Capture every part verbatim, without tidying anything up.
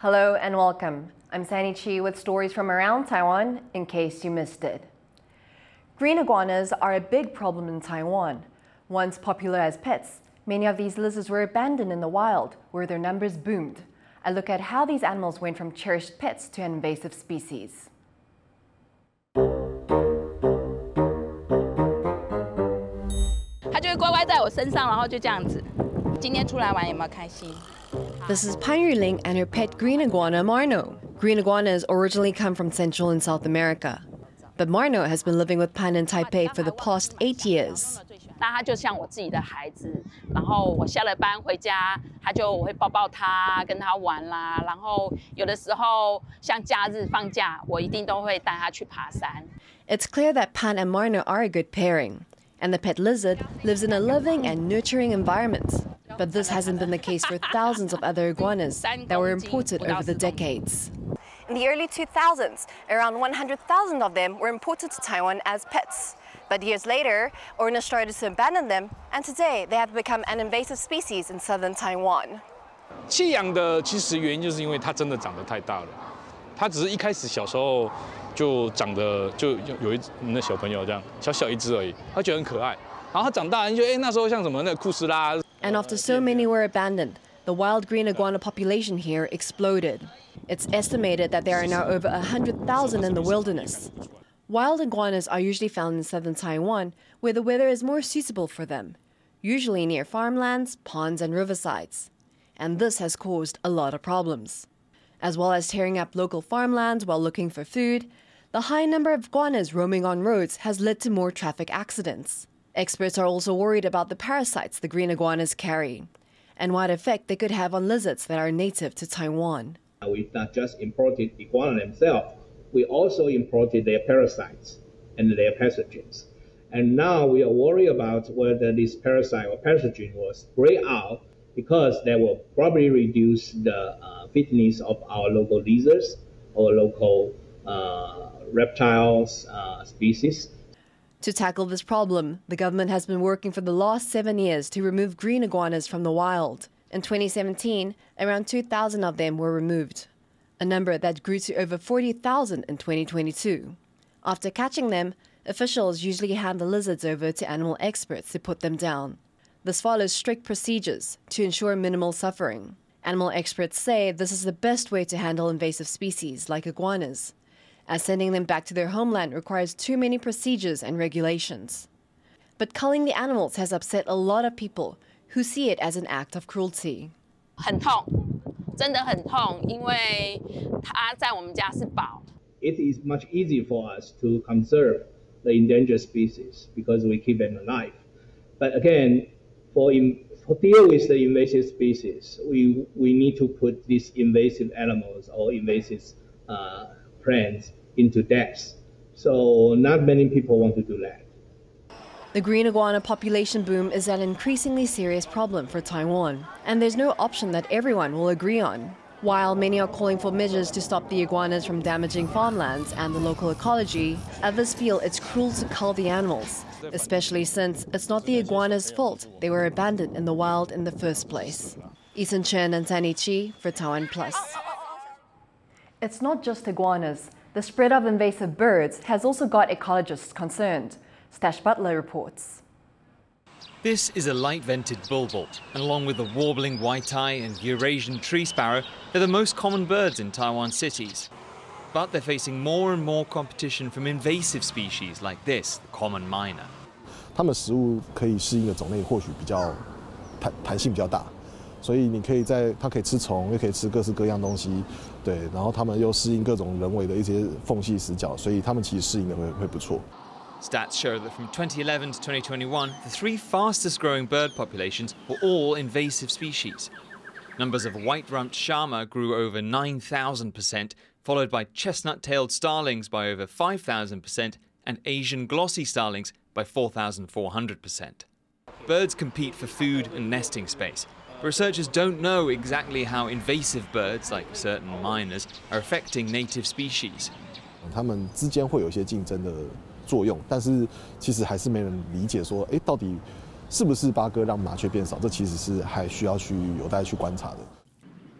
Hello and welcome. I'm Sandy Chi with stories from around Taiwan in case you missed it. Green iguanas are a big problem in Taiwan. Once popular as pets, many of these lizards were abandoned in the wild where their numbers boomed. A look at how these animals went from cherished pets to an invasive species. This is Pan Ruling and her pet green iguana, Marno. Green iguanas originally come from Central and South America, but Marno has been living with Pan in Taipei for the past eight years. It's clear that Pan and Marno are a good pairing, and the pet lizard lives in a loving and nurturing environment. But this hasn't been the case for thousands of other iguanas that were imported over the decades. In the early two thousands, around one hundred thousand of them were imported to Taiwan as pets. But years later, owners started to abandon them, and today they have become an invasive species in southern Taiwan. And after so many were abandoned, the wild green iguana population here exploded. It's estimated that there are now over one hundred thousand in the wilderness. Wild iguanas are usually found in southern Taiwan, where the weather is more suitable for them, usually near farmlands, ponds and riversides. And this has caused a lot of problems. As well as tearing up local farmlands while looking for food, the high number of iguanas roaming on roads has led to more traffic accidents. Experts are also worried about the parasites the green iguanas carry, and what effect they could have on lizards that are native to Taiwan. We've not just imported iguana themselves, we also imported their parasites and their pathogens. And now we are worried about whether this parasite or pathogen will spread out, because that will probably reduce the uh, fitness of our local lizards or local uh, reptiles uh, species. To tackle this problem, the government has been working for the last seven years to remove green iguanas from the wild. In twenty seventeen, around two thousand of them were removed, a number that grew to over forty thousand in twenty twenty-two. After catching them, officials usually hand the lizards over to animal experts to put them down. This follows strict procedures to ensure minimal suffering. Animal experts say this is the best way to handle invasive species like iguanas, as sending them back to their homeland requires too many procedures and regulations. But culling the animals has upset a lot of people who see it as an act of cruelty. It is much easier for us to conserve the endangered species because we keep them alive. But again, for, in, for deal with the invasive species, we, we need to put these invasive animals or invasive uh, plants into depths. So not many people want to do that. The green iguana population boom is an increasingly serious problem for Taiwan, and there's no option that everyone will agree on. While many are calling for measures to stop the iguanas from damaging farmlands and the local ecology, others feel it's cruel to cull the animals, especially since it's not the iguanas' fault they were abandoned in the wild in the first place. Eason Chen and Tanichi for Taiwan Plus. It's not just iguanas. The spread of invasive birds has also got ecologists concerned. Stache Butler reports. This is a light-vented bulbul, and along with the warbling white-eye and Eurasian tree sparrow, they're the most common birds in Taiwan cities. But they're facing more and more competition from invasive species like this, the common miner. Stats show that from twenty eleven to twenty twenty-one, the three fastest-growing bird populations were all invasive species. Numbers of white-rumped charmer grew over nine thousand percent, followed by chestnut-tailed starlings by over five thousand percent and Asian glossy starlings by four thousand four hundred percent. Birds compete for food and nesting space. Researchers don't know exactly how invasive birds, like certain miners, are affecting native species.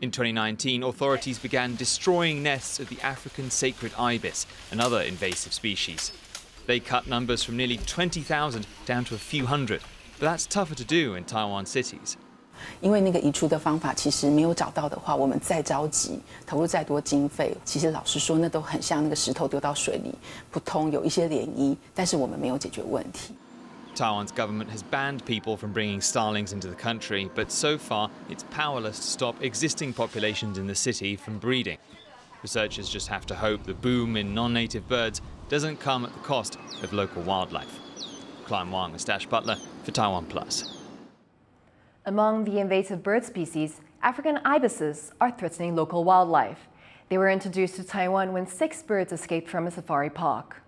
In twenty nineteen, authorities began destroying nests of the African sacred ibis, another invasive species. They cut numbers from nearly twenty thousand down to a few hundred, but that's tougher to do in Taiwan cities. Because that removal technique we haven't found, if we wait too long, we put in more money, actually, it's like throwing a rock into the water. There are some ripples, but we haven't solved the problem. Taiwan's government has banned people from bringing starlings into the country, but so far it's powerless to stop existing populations in the city from breeding. Researchers just have to hope the boom in non-native birds doesn't come at the cost of local wildlife. Klein Wang and Stache Butler for Taiwan Plus. Among the invasive bird species, African ibises are threatening local wildlife. They were introduced to Taiwan when six birds escaped from a safari park.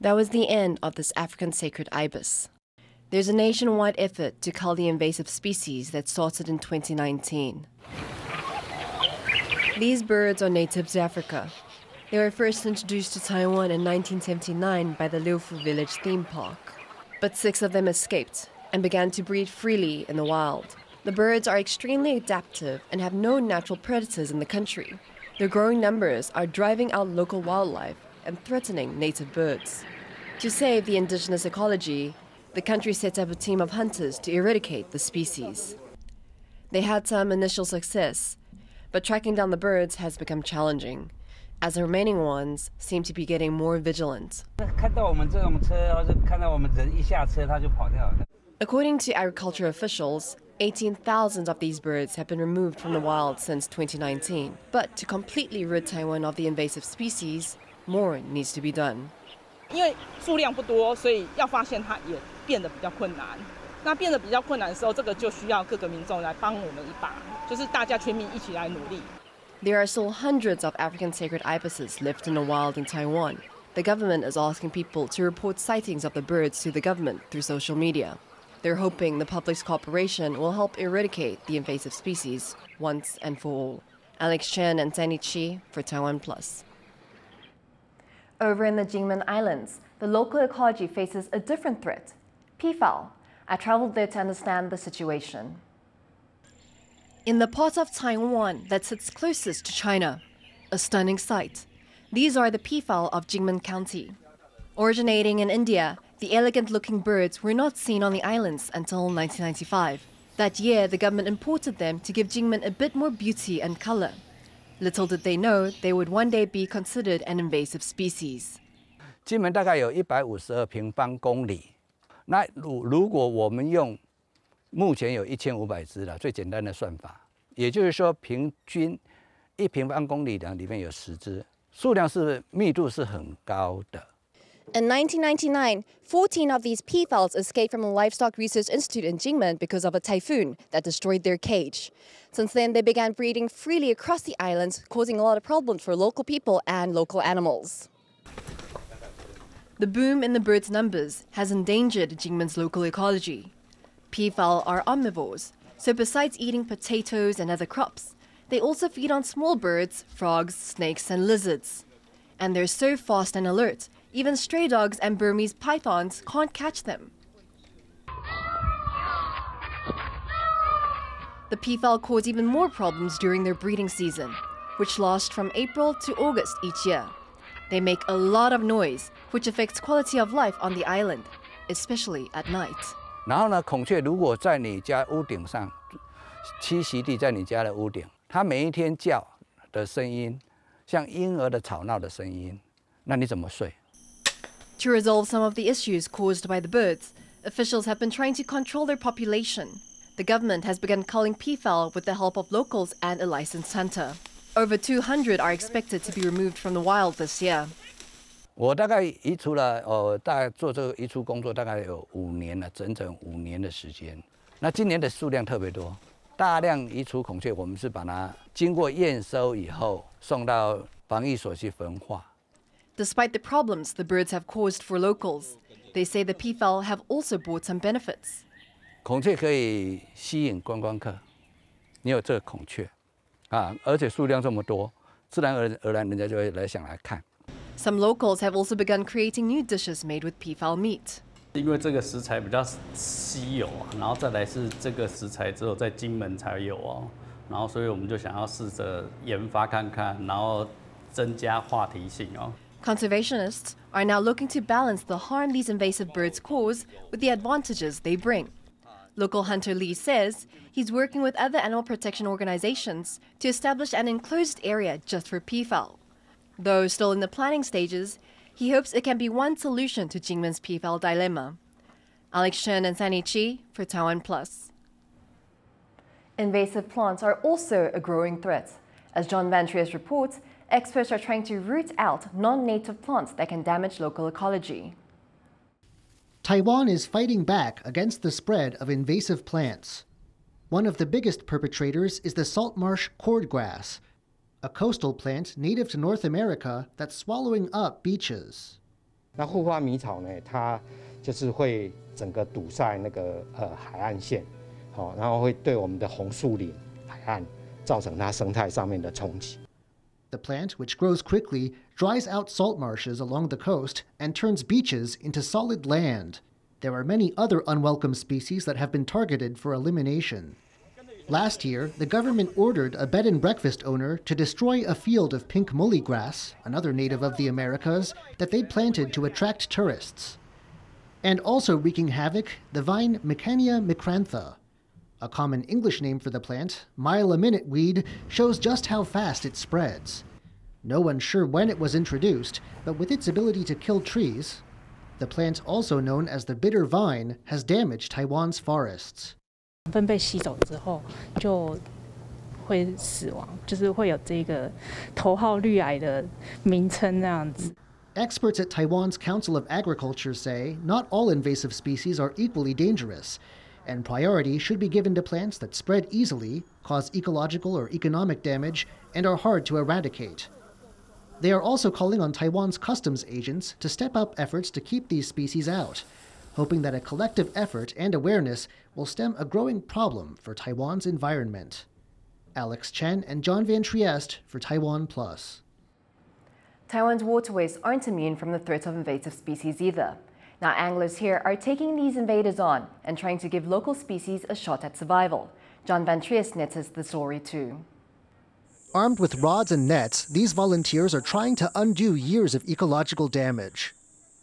That was the end of this African sacred ibis. There's a nationwide effort to cull the invasive species that started in twenty nineteen. These birds are native to Africa. They were first introduced to Taiwan in nineteen seventy-nine by the Liufu Village Theme Park. But six of them escaped and began to breed freely in the wild. The birds are extremely adaptive and have no natural predators in the country. Their growing numbers are driving out local wildlife and threatening native birds. To save the indigenous ecology, the country set up a team of hunters to eradicate the species. They had some initial success, but tracking down the birds has become challenging, as the remaining ones seem to be getting more vigilant. According to agriculture officials, eighteen thousand of these birds have been removed from the wild since twenty nineteen. But to completely rid Taiwan of the invasive species, more needs to be done. There are still hundreds of African sacred ibises left in the wild in Taiwan. The government is asking people to report sightings of the birds to the government through social media. They're hoping the public's cooperation will help eradicate the invasive species once and for all. Alex Chen and Sandy Chi for Taiwan Plus. Over in the Jingmen Islands, the local ecology faces a different threat, peafowl. I traveled there to understand the situation. In the part of Taiwan that sits closest to China, a stunning sight. These are the peafowl of Jingmen County. Originating in India, the elegant-looking birds were not seen on the islands until nineteen ninety-five. That year, the government imported them to give Jingmen a bit more beauty and color. Little did they know they would one day be considered an invasive species. Jingmen大概有一百五十二平方公里。那如果我们用目前有一千五百只了，最简单的算法，也就是说平均一平方公里里面有十只，数量是密度是很高的。In nineteen ninety-nine, fourteen of these peafowls escaped from a livestock research institute in Jingmen because of a typhoon that destroyed their cage. Since then, they began breeding freely across the islands, causing a lot of problems for local people and local animals. The boom in the birds' numbers has endangered Jingmen's local ecology. Peafowl are omnivores, so besides eating potatoes and other crops, they also feed on small birds, frogs, snakes and lizards. And they're so fast and alert, even stray dogs and Burmese pythons can't catch them. The peafowl cause even more problems during their breeding season, which lasts from April to August each year. They make a lot of noise, which affects quality of life on the island, especially at night. 然后呢，孔雀如果在你家屋顶上栖息地，在你家的屋顶，它每一天叫的声音，像婴儿的吵闹的声音，那你怎么睡？ To resolve some of the issues caused by the birds, officials have been trying to control their population. The government has begun culling peafowl with the help of locals and a licensed hunter. Over two hundred are expected to be removed from the wild this year. I Despite the problems the birds have caused for locals, they say the peafowl have also brought some benefits. 孔雀可以吸引观光客，你有这孔雀，啊，而且数量这么多，自然而然人家就会来想来看。Some locals have also begun creating new dishes made with peafowl meat. 因为这个食材比较稀有啊，然后再来是这个食材只有在金门才有哦、啊，然后所以我们就想要试着研发看看，然后增加话题性哦、啊。 Conservationists are now looking to balance the harm these invasive birds cause with the advantages they bring. Local hunter Lee says he's working with other animal protection organizations to establish an enclosed area just for peafowl. Though still in the planning stages, he hopes it can be one solution to Jingmen's peafowl dilemma. Alex Chen and Sandy Chi for Taiwan Plus. Invasive plants are also a growing threat. As John Van Trieste reports, experts are trying to root out non-native plants that can damage local ecology. Taiwan is fighting back against the spread of invasive plants. One of the biggest perpetrators is the saltmarsh cordgrass, a coastal plant native to North America that's swallowing up beaches. 那护花迷草呢，它就是会整个堵塞那个呃海岸线，好、哦，然后会对我们的红树林海岸造成它生态上面的冲击。 The plant, which grows quickly, dries out salt marshes along the coast and turns beaches into solid land. There are many other unwelcome species that have been targeted for elimination. Last year, the government ordered a bed and breakfast owner to destroy a field of pink mully grass, another native of the Americas, that they'd planted to attract tourists. And also wreaking havoc, the vine Mikania micrantha. A common English name for the plant, mile-a-minute weed, shows just how fast it spreads. No one's sure when it was introduced, but with its ability to kill trees, the plant, also known as the bitter vine, has damaged Taiwan's forests. 分被吸走之后就会死亡，就是会有这个头号绿癌的名称那样子。 Experts at Taiwan's Council of Agriculture say not all invasive species are equally dangerous, and priority should be given to plants that spread easily, cause ecological or economic damage, and are hard to eradicate. They are also calling on Taiwan's customs agents to step up efforts to keep these species out, hoping that a collective effort and awareness will stem a growing problem for Taiwan's environment. Alex Chen and John Van Trieste for Taiwan Plus. Taiwan's waterways aren't immune from the threat of invasive species either. Now, anglers here are taking these invaders on and trying to give local species a shot at survival. John Van Trieste nets us the story too. Armed with rods and nets, these volunteers are trying to undo years of ecological damage.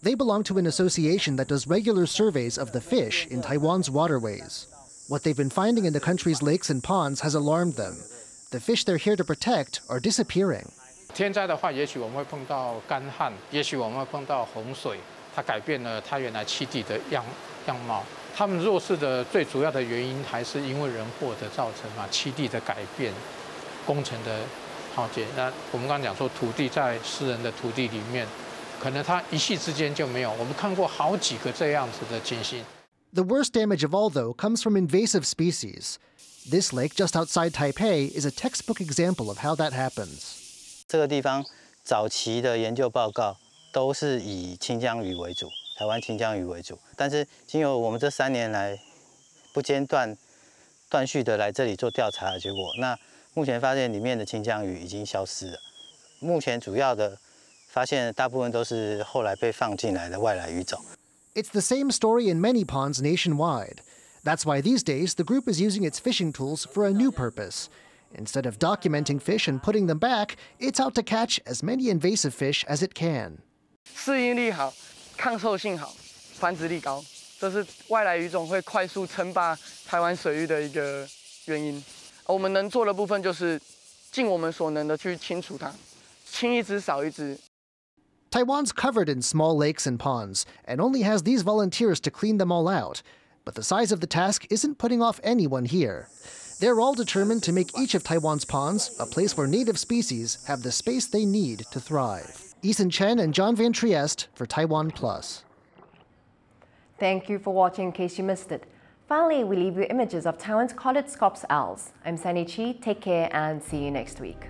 They belong to an association that does regular surveys of the fish in Taiwan's waterways. What they've been finding in the country's lakes and ponds has alarmed them. The fish they're here to protect are disappearing. 天灾的话，也许我们会碰到干旱，也许我们会碰到洪水。 它改变了它原来栖地的样样貌。它们弱势的最主要的原因还是因为人祸的造成嘛，栖地的改变、工程的浩劫。那我们刚刚讲说，土地在私人的土地里面，可能它一夕之间就没有。我们看过好几个这样子的情形。The worst damage of all, though, comes from invasive species. This lake just outside Taipei is a textbook example of how that happens. 这个地方早期的研究报告。 都是以清江鱼为主，台湾清江鱼为主。但是经由我们这三年来不间断、断续的来这里做调查的结果，那目前发现里面的清江鱼已经消失了。目前主要的发现大部分都是后来被放进来的外来鱼种。It's the same story in many ponds nationwide. That's why these days the group is using its fishing tools for a new purpose. Instead of documenting fish and putting them back, it's out to catch as many invasive fish as it can. 适应力好，抗受性好，繁殖力高，这是外来鱼种会快速称霸台湾水域的一个原因。我们能做的部分就是尽我们所能的去清除它，清一只少一只。Taiwan's covered in small lakes and ponds, and only has these volunteers to clean them all out. But the size of the task isn't putting off anyone here. They're all determined to make each of Taiwan's ponds a place where native species have the space they need to thrive. Eason Chen and John Van Trieste for Taiwan Plus. Thank you for watching in case you missed it. Finally, we leave you images of Taiwan's collared scops owls. I'm Sandy Chi, take care and see you next week.